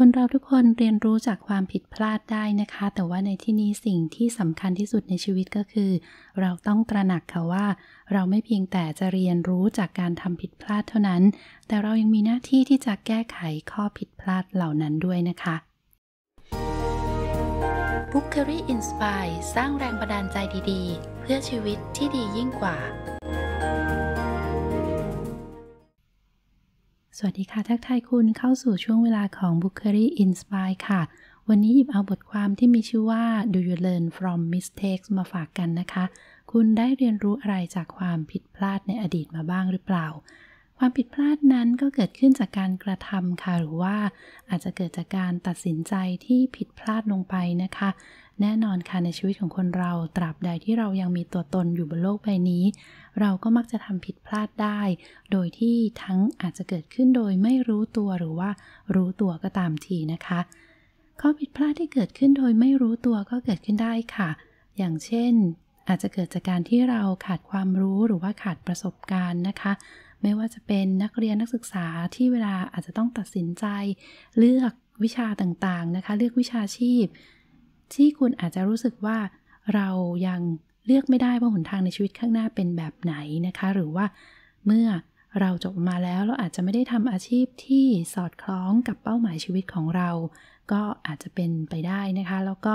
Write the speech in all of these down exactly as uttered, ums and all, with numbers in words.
คนเราทุกคนเรียนรู้จากความผิดพลาดได้นะคะแต่ว่าในที่นี้สิ่งที่สำคัญที่สุดในชีวิตก็คือเราต้องตระหนักค่ะว่าเราไม่เพียงแต่จะเรียนรู้จากการทำผิดพลาดเท่านั้นแต่เรายังมีหน้าที่ที่จะแก้ไขข้อผิดพลาดเหล่านั้นด้วยนะคะ Bookery Inspire สร้างแรงบันดาลใจดีๆเพื่อชีวิตที่ดียิ่งกว่าสวัสดีค่ะทักทายคุณเข้าสู่ช่วงเวลาของ Bookery Inspire ค่ะวันนี้หยิบเอาบทความที่มีชื่อว่า Do you learn from mistakes มาฝากกันนะคะคุณได้เรียนรู้อะไรจากความผิดพลาดในอดีตมาบ้างหรือเปล่าความผิดพลาดนั้นก็เกิดขึ้นจากการกระทำค่ะหรือว่าอาจจะเกิดจากการตัดสินใจที่ผิดพลาดลงไปนะคะแน่นอนค่ะในชีวิตของคนเราตราบใดที่เรายังมีตัวตนอยู่บนโลกใบนี้เราก็มักจะทำผิดพลาดได้โดยที่ทั้งอาจจะเกิดขึ้นโดยไม่รู้ตัวหรือว่ารู้ตัวก็ตามทีนะคะข้อผิดพลาดที่เกิดขึ้นโดยไม่รู้ตัวก็เกิดขึ้นได้ค่ะอย่างเช่นอาจจะเกิดจากการที่เราขาดความรู้หรือว่าขาดประสบการณ์นะคะไม่ว่าจะเป็นนักเรียนนักศึกษาที่เวลาอาจจะต้องตัดสินใจเลือกวิชาต่างๆนะคะเลือกวิชาชีพที่คุณอาจจะรู้สึกว่าเรายังเลือกไม่ได้ว่าหนทางในชีวิตข้างหน้าเป็นแบบไหนนะคะหรือว่าเมื่อเราจบมาแล้วเราอาจจะไม่ได้ทำอาชีพที่สอดคล้องกับเป้าหมายชีวิตของเราก็อาจจะเป็นไปได้นะคะแล้วก็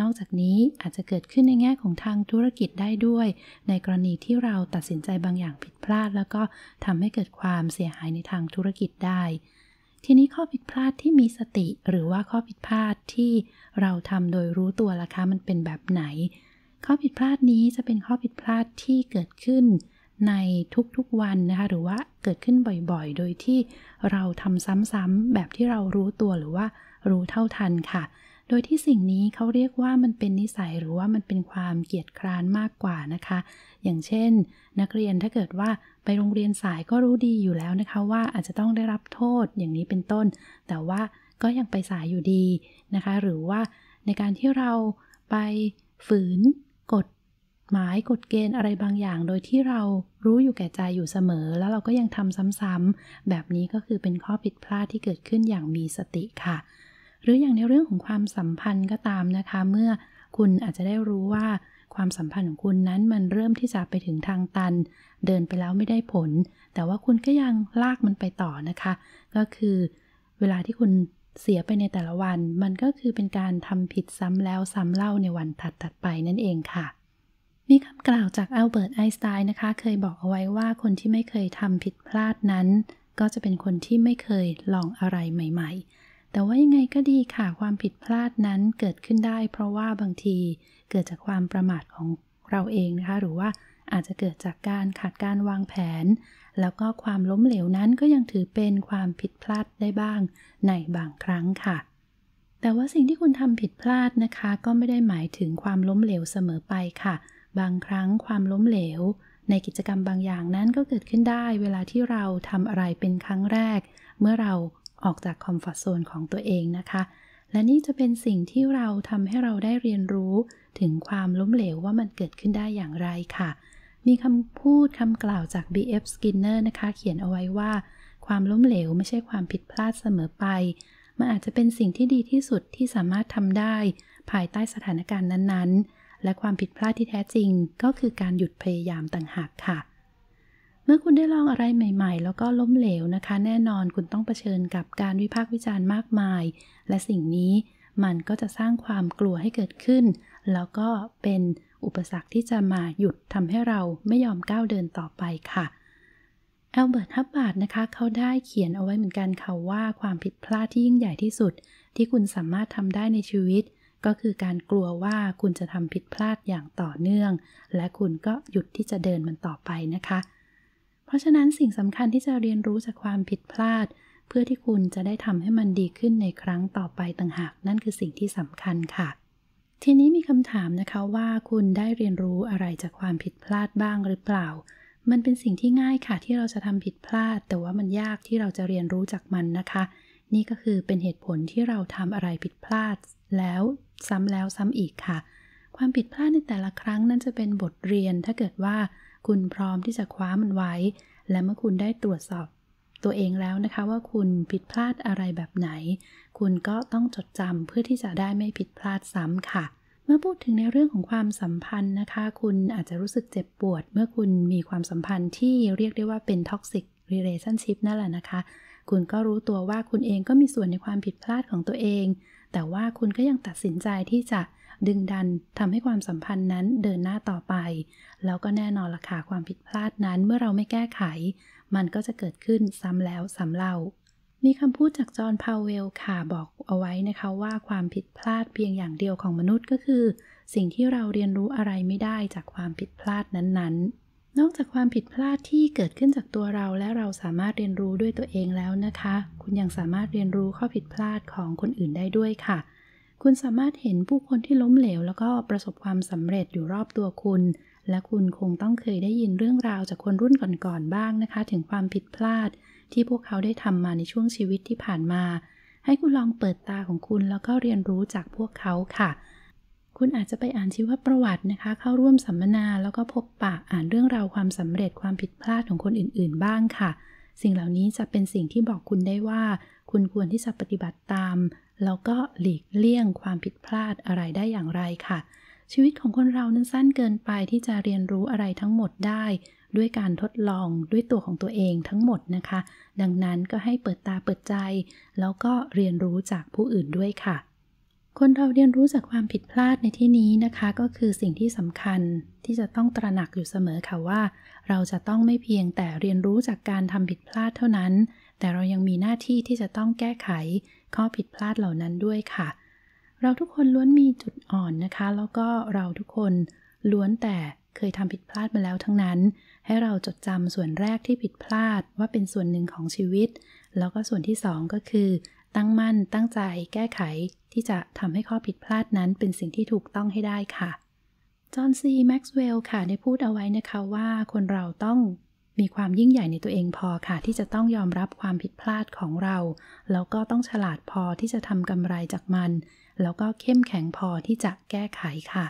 นอกจากนี้อาจจะเกิดขึ้นในแง่ของทางธุรกิจได้ด้วยในกรณีที่เราตัดสินใจบางอย่างผิดพลาดแล้วก็ทำให้เกิดความเสียหายในทางธุรกิจได้ทีนี้ข้อผิดพลาดที่มีสติหรือว่าข้อผิดพลาดที่เราทำโดยรู้ตัวล่ะคะมันเป็นแบบไหนข้อผิดพลาดนี้จะเป็นข้อผิดพลาดที่เกิดขึ้นในทุกๆวันนะคะหรือว่าเกิดขึ้นบ่อยๆโดยที่เราทำซ้ำๆแบบที่เรารู้ตัวหรือว่ารู้เท่าทันค่ะโดยที่สิ่งนี้เขาเรียกว่ามันเป็นนิสัยหรือว่ามันเป็นความเกียจคร้านมากกว่านะคะอย่างเช่นนักเรียนถ้าเกิดว่าไปโรงเรียนสายก็รู้ดีอยู่แล้วนะคะว่าอาจจะต้องได้รับโทษอย่างนี้เป็นต้นแต่ว่าก็ยังไปสายอยู่ดีนะคะหรือว่าในการที่เราไปฝืนกฎหมายกฎเกณฑ์อะไรบางอย่างโดยที่เรารู้อยู่แก่ใจอยู่เสมอแล้วเราก็ยังทำซ้ำๆแบบนี้ก็คือเป็นข้อผิดพลาดที่เกิดขึ้นอย่างมีสติค่ะหรืออย่างในเรื่องของความสัมพันธ์ก็ตามนะคะเมื่อคุณอาจจะได้รู้ว่าความสัมพันธ์ของคุณนั้นมันเริ่มที่จะไปถึงทางตันเดินไปแล้วไม่ได้ผลแต่ว่าคุณก็ยังลากมันไปต่อนะคะก็คือเวลาที่คุณเสียไปในแต่ละวันมันก็คือเป็นการทำผิดซ้ำแล้วซ้ำเล่าในวันถัดๆไปนั่นเองค่ะมีคำกล่าวจากอัลเบิร์ตไอน์สไตน์นะคะเคยบอกเอาไว้ว่าคนที่ไม่เคยทำผิดพลาดนั้นก็จะเป็นคนที่ไม่เคยลองอะไรใหม่ๆแต่ว่ายังไงก็ดีค่ะความผิดพลาดนั้นเกิดขึ้นได้เพราะว่าบางทีเกิดจากความประมาทของเราเองนะคะหรือว่าอาจจะเกิดจากการขาดการวางแผนแล้วก็ความล้มเหลวนั้นก็ยังถือเป็นความผิดพลาดได้บ้างในบางครั้งค่ะแต่ว่าสิ่งที่คุณทำผิดพลาดนะคะก็ไม่ได้หมายถึงความล้มเหลวเสมอไปค่ะบางครั้งความล้มเหลวในกิจกรรมบางอย่างนั้นก็เกิดขึ้นได้เวลาที่เราทำอะไรเป็นครั้งแรกเมื่อเราออกจากคอมฟอร์ตโซนของตัวเองนะคะและนี่จะเป็นสิ่งที่เราทำให้เราได้เรียนรู้ถึงความล้มเหลวว่ามันเกิดขึ้นได้อย่างไรค่ะมีคำพูดคำกล่าวจาก บี เอฟ Skinner นะคะเขียนเอาไว้ว่าความล้มเหลวไม่ใช่ความผิดพลาดเสมอไปมันอาจจะเป็นสิ่งที่ดีที่สุดที่สามารถทำได้ภายใต้สถานการณ์นั้นๆและความผิดพลาดที่แท้จริงก็คือการหยุดพยายามต่างหากค่ะเมื่อคุณได้ลองอะไรใหม่ๆแล้วก็ล้มเหลวนะคะแน่นอนคุณต้องเผชิญกับการวิพากษ์วิจารณ์มากมายและสิ่งนี้มันก็จะสร้างความกลัวให้เกิดขึ้นแล้วก็เป็นอุปสรรคที่จะมาหยุดทำให้เราไม่ยอมก้าวเดินต่อไปค่ะอัลเบิร์ต ฮับบาร์ดนะคะเขาได้เขียนเอาไว้เหมือนกันค่ะว่าความผิดพลาดที่ยิ่งใหญ่ที่สุดที่คุณสามารถทำได้ในชีวิตก็คือการกลัวว่าคุณจะทำผิดพลาดอย่างต่อเนื่องและคุณก็หยุดที่จะเดินมันต่อไปนะคะเพราะฉะนั้นสิ่งสำคัญที่จะเรียนรู้จากความผิดพลาดเพื่อที่คุณจะได้ทำให้มันดีขึ้นในครั้งต่อไปต่างหากนั่นคือสิ่งที่สำคัญค่ะทีนี้มีคำถามนะคะว่าคุณได้เรียนรู้อะไรจากความผิดพลาดบ้างหรือเปล่ามันเป็นสิ่งที่ง่ายค่ะที่เราจะทำผิดพลาดแต่ว่ามันยากที่เราจะเรียนรู้จากมันนะคะนี่ก็คือเป็นเหตุผลที่เราทำอะไรผิดพลาดแล้วซ้ำแล้วซ้ำอีกค่ะความผิดพลาดในแต่ละครั้งนั้นจะเป็นบทเรียนถ้าเกิดว่าคุณพร้อมที่จะคว้ามันไว้และเมื่อคุณได้ตรวจสอบ ตัวเองแล้วนะคะว่าคุณผิดพลาดอะไรแบบไหนคุณก็ต้องจดจำเพื่อที่จะได้ไม่ผิดพลาดซ้ำค่ะเมื่อพูดถึงในเรื่องของความสัมพันธ์นะคะคุณอาจจะรู้สึกเจ็บปวดเมื่อคุณมีความสัมพันธ์ที่เรียกได้ว่าเป็น toxic relationship นั่นแหละนะคะคุณก็รู้ตัวว่าคุณเองก็มีส่วนในความผิดพลาดของตัวเองแต่ว่าคุณก็ยังตัดสินใจที่จะดึงดันทำให้ความสัมพันธ์นั้นเดินหน้าต่อไปแล้วก็แน่นอนล่ะค่ะความผิดพลาดนั้นเมื่อเราไม่แก้ไขมันก็จะเกิดขึ้นซ้ำแล้วซ้ำเล่ามีคำพูดจากจอห์น พาวเวลค่ะบอกเอาไว้นะคะว่าความผิดพลาดเพียงอย่างเดียวของมนุษย์ก็คือสิ่งที่เราเรียนรู้อะไรไม่ได้จากความผิดพลาดนั้นๆนอกจากความผิดพลาดที่เกิดขึ้นจากตัวเราและเราสามารถเรียนรู้ด้วยตัวเองแล้วนะคะคุณยังสามารถเรียนรู้ข้อผิดพลาดของคนอื่นได้ด้วยค่ะคุณสามารถเห็นผู้คนที่ล้มเหลวแล้วก็ประสบความสำเร็จอยู่รอบตัวคุณและคุณคงต้องเคยได้ยินเรื่องราวจากคนรุ่นก่อนๆบ้างนะคะถึงความผิดพลาดที่พวกเขาได้ทำมาในช่วงชีวิตที่ผ่านมาให้คุณลองเปิดตาของคุณแล้วก็เรียนรู้จากพวกเขาค่ะคุณอาจจะไปอ่านชีวประวัตินะคะเข้าร่วมสัมมนาแล้วก็พบปะอ่านเรื่องราวความสำเร็จความผิดพลาดของคนอื่นๆบ้างค่ะสิ่งเหล่านี้จะเป็นสิ่งที่บอกคุณได้ว่าคุณควรที่จะปฏิบัติตามแล้วก็หลีกเลี่ยงความผิดพลาดอะไรได้อย่างไรค่ะชีวิตของคนเรานั้นสั้นเกินไปที่จะเรียนรู้อะไรทั้งหมดได้ด้วยการทดลองด้วยตัวของตัวเองทั้งหมดนะคะดังนั้นก็ให้เปิดตาเปิดใจแล้วก็เรียนรู้จากผู้อื่นด้วยค่ะคนเราเรียนรู้จากความผิดพลาดในที่นี้นะคะก็คือสิ่งที่สำคัญที่จะต้องตระหนักอยู่เสมอค่ะว่าเราจะต้องไม่เพียงแต่เรียนรู้จากการทำผิดพลาดเท่านั้นแต่เรายังมีหน้าที่ที่จะต้องแก้ไขข้อผิดพลาดเหล่านั้นด้วยค่ะเราทุกคนล้วนมีจุดอ่อนนะคะแล้วก็เราทุกคนล้วนแต่เคยทำผิดพลาดมาแล้วทั้งนั้นให้เราจดจำส่วนแรกที่ผิดพลาดว่าเป็นส่วนหนึ่งของชีวิตแล้วก็ส่วนที่สองก็คือตั้งมั่นตั้งใจแก้ไขที่จะทำให้ข้อผิดพลาดนั้นเป็นสิ่งที่ถูกต้องให้ได้ค่ะจอห์น ซี แม็กซ์เวลล์ค่ะได้พูดเอาไว้นะคะว่าคนเราต้องมีความยิ่งใหญ่ในตัวเองพอค่ะที่จะต้องยอมรับความผิดพลาดของเราแล้วก็ต้องฉลาดพอที่จะทำกำไรจากมันแล้วก็เข้มแข็งพอที่จะแก้ไขค่ะ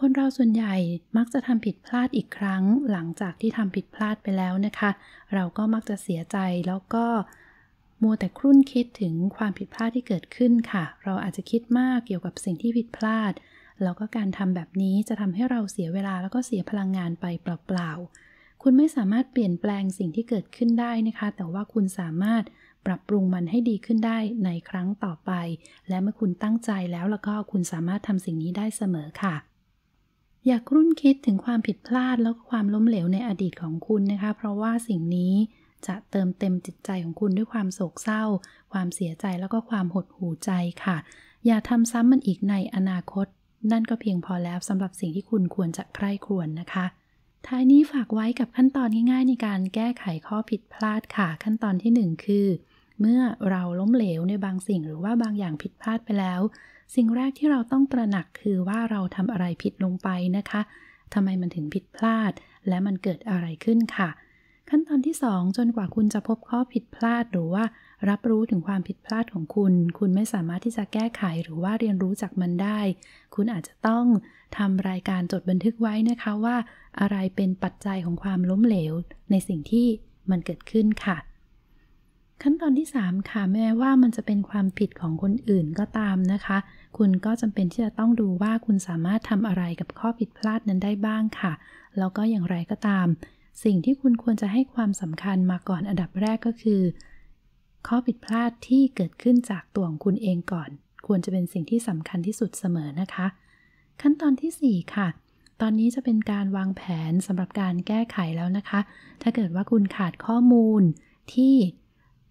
คนเราส่วนใหญ่มักจะทำผิดพลาดอีกครั้งหลังจากที่ทำผิดพลาดไปแล้วนะคะเราก็มักจะเสียใจแล้วก็มัวแต่ครุ่นคิดถึงความผิดพลาดที่เกิดขึ้นค่ะเราอาจจะคิดมากเกี่ยวกับสิ่งที่ผิดพลาดแล้วก็การทำแบบนี้จะทำให้เราเสียเวลาแล้วก็เสียพลังงานไปเปล่าๆคุณไม่สามารถเปลี่ยนแปลงสิ่งที่เกิดขึ้นได้นะคะแต่ว่าคุณสามารถปรับปรุงมันให้ดีขึ้นได้ในครั้งต่อไปและเมื่อคุณตั้งใจแล้วแล้วก็คุณสามารถทำสิ่งนี้ได้เสมอค่ะอย่าครุ่นคิดถึงความผิดพลาดแล้วก็ความล้มเหลวในอดีตของคุณนะคะเพราะว่าสิ่งนี้จะเติมเต็มจิตใจของคุณด้วยความโศกเศร้าความเสียใจแล้วก็ความหดหู่ใจค่ะอย่าทำซ้ำมันอีกในอนาคตนั่นก็เพียงพอแล้วสำหรับสิ่งที่คุณควรจะใคร่ครวญนะคะท้ายนี้ฝากไว้กับขั้นตอนง่ายๆในการแก้ไขข้อผิดพลาดค่ะขั้นตอนที่หนึ่งคือเมื่อเราล้มเหลวในบางสิ่งหรือว่าบางอย่างผิดพลาดไปแล้วสิ่งแรกที่เราต้องตระหนักคือว่าเราทำอะไรผิดลงไปนะคะทำไมมันถึงผิดพลาดและมันเกิดอะไรขึ้นค่ะขั้นตอนที่สองจนกว่าคุณจะพบข้อผิดพลาดหรือว่ารับรู้ถึงความผิดพลาดของคุณคุณไม่สามารถที่จะแก้ไขหรือว่าเรียนรู้จากมันได้คุณอาจจะต้องทำรายการจดบันทึกไว้นะคะว่าอะไรเป็นปัจจัยของความล้มเหลวในสิ่งที่มันเกิดขึ้นค่ะขั้นตอนที่สามค่ะแม้ว่ามันจะเป็นความผิดของคนอื่นก็ตามนะคะคุณก็จำเป็นที่จะต้องดูว่าคุณสามารถทำอะไรกับข้อผิดพลาดนั้นได้บ้างค่ะแล้วก็อย่างไรก็ตามสิ่งที่คุณควรจะให้ความสำคัญมาก่อนอันดับแรกก็คือข้อผิดพลาดที่เกิดขึ้นจากตัวของคุณเองก่อนควรจะเป็นสิ่งที่สำคัญที่สุดเสมอนะคะขั้นตอนที่สี่ค่ะตอนนี้จะเป็นการวางแผนสำหรับการแก้ไขแล้วนะคะถ้าเกิดว่าคุณขาดข้อมูลที่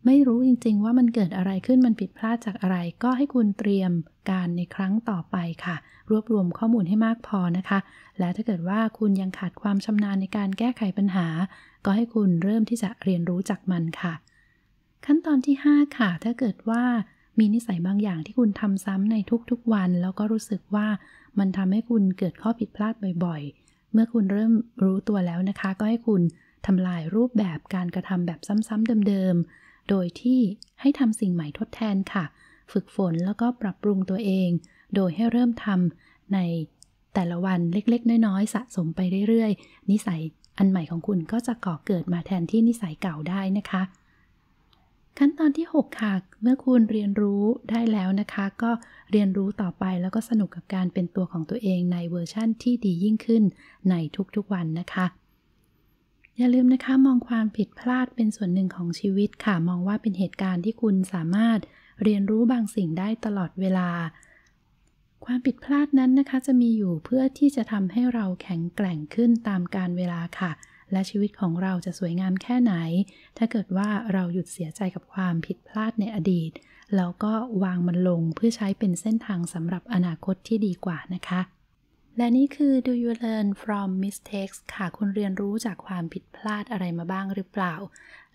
ไม่รู้จริงๆว่ามันเกิดอะไรขึ้นมันผิดพลาดจากอะไรก็ให้คุณเตรียมการในครั้งต่อไปค่ะรวบรวมข้อมูลให้มากพอนะคะและถ้าเกิดว่าคุณยังขาดความชำนาญในการแก้ไขปัญหาก็ให้คุณเริ่มที่จะเรียนรู้จากมันค่ะขั้นตอนที่ห้าค่ะถ้าเกิดว่ามีนิสัยบางอย่างที่คุณทำซ้ำในทุกๆวันแล้วก็รู้สึกว่ามันทำให้คุณเกิดข้อผิดพลาดบ่อยๆเมื่อคุณเริ่มรู้ตัวแล้วนะคะก็ให้คุณทำลายรูปแบบการกระทำแบบซ้ำๆเดิมๆโดยที่ให้ทำสิ่งใหม่ทดแทนค่ะฝึกฝนแล้วก็ปรับปรุงตัวเองโดยให้เริ่มทำในแต่ละวันเล็กๆน้อยๆสะสมไปเรื่อยๆนิสัย อันใหม่ของคุณก็จะก่อเกิดมาแทนที่นิสัยเก่าได้นะคะขั้นตอนที่หกค่ะเมื่อคุณเรียนรู้ได้แล้วนะคะก็เรียนรู้ต่อไปแล้วก็สนุกกับการเป็นตัวของตัวเองในเวอร์ชั่นที่ดียิ่งขึ้นในทุกๆวันนะคะอย่าลืมนะคะมองความผิดพลาดเป็นส่วนหนึ่งของชีวิตค่ะมองว่าเป็นเหตุการณ์ที่คุณสามารถเรียนรู้บางสิ่งได้ตลอดเวลาความผิดพลาดนั้นนะคะจะมีอยู่เพื่อที่จะทำให้เราแข็งแกร่งขึ้นตามกาลเวลาค่ะและชีวิตของเราจะสวยงามแค่ไหนถ้าเกิดว่าเราหยุดเสียใจกับความผิดพลาดในอดีตแล้วก็วางมันลงเพื่อใช้เป็นเส้นทางสำหรับอนาคตที่ดีกว่านะคะและนี่คือ Do you learn from mistakes ค่ะคุณเรียนรู้จากความผิดพลาดอะไรมาบ้างหรือเปล่า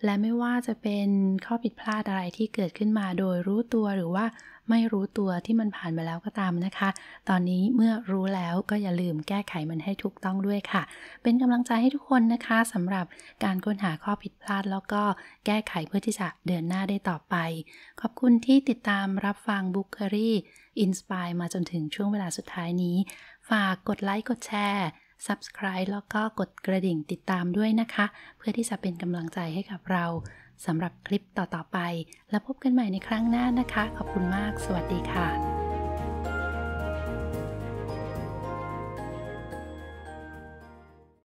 และไม่ว่าจะเป็นข้อผิดพลาดอะไรที่เกิดขึ้นมาโดยรู้ตัวหรือว่าไม่รู้ตัวที่มันผ่านมาแล้วก็ตามนะคะตอนนี้เมื่อรู้แล้วก็อย่าลืมแก้ไขมันให้ถูกต้องด้วยค่ะเป็นกำลังใจให้ทุกคนนะคะสำหรับการค้นหาข้อผิดพลาดแล้วก็แก้ไขเพื่อที่จะเดินหน้าได้ต่อไปขอบคุณที่ติดตามรับฟัง Bookery Inspire มาจนถึงช่วงเวลาสุดท้ายนี้ฝากกดไลค์กดแชร์ Subscribe แล้วก็กดกระดิ่งติดตามด้วยนะคะเพื่อที่จะเป็นกำลังใจให้กับเราสำหรับคลิปต่อๆไปแล้วพบกันใหม่ในครั้งหน้านะคะขอบคุณมากสวัสดีค่ะ